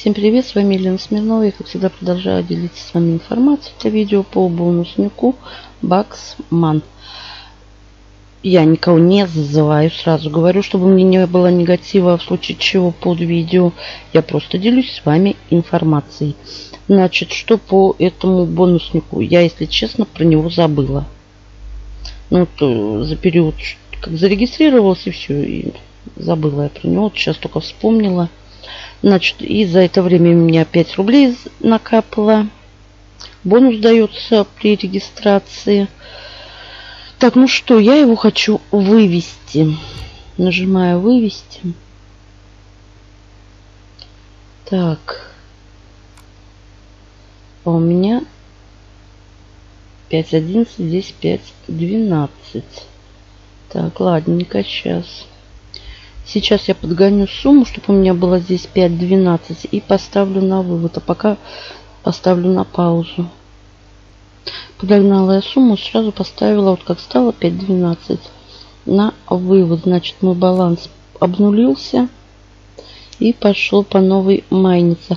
Всем привет, с вами Елена Смирнова. Я, как всегда, продолжаю делиться с вами информацией. Это видео по бонуснику Баксман. Я никого не зазываю, сразу говорю, чтобы мне не было негатива, в случае чего под видео. Я просто делюсь с вами информацией. Значит, что по этому бонуснику? Я, если честно, про него забыла. Ну, то за период, как зарегистрировалась, и все, и забыла я про него. Вот сейчас только вспомнила. Значит, и за это время у меня 5 рублей накапало. Бонус дается при регистрации. Так, ну что, я его хочу вывести. Нажимаю «Вывести». Так. А у меня 5, 11, здесь 5, 12. Так, ладненько, сейчас. Сейчас я подгоню сумму, чтобы у меня было здесь 5.12, и поставлю на вывод. А пока поставлю на паузу. Подогнала я сумму, сразу поставила, вот как стало 5.12, на вывод. Значит, мой баланс обнулился и пошел по новой майниться.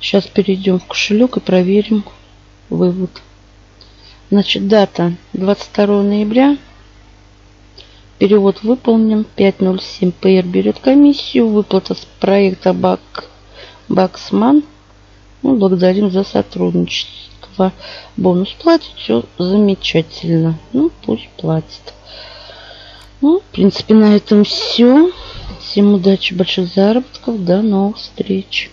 Сейчас перейдем в кошелек и проверим вывод. Значит, дата 22 ноября. Перевод выполнен. 5.07. ПР берет комиссию. Выплата с проекта Баксман. Ну, благодарим за сотрудничество. Бонус платит. Все замечательно. Ну, пусть платит. Ну, в принципе, на этом все. Всем удачи, больших заработков. До новых встреч.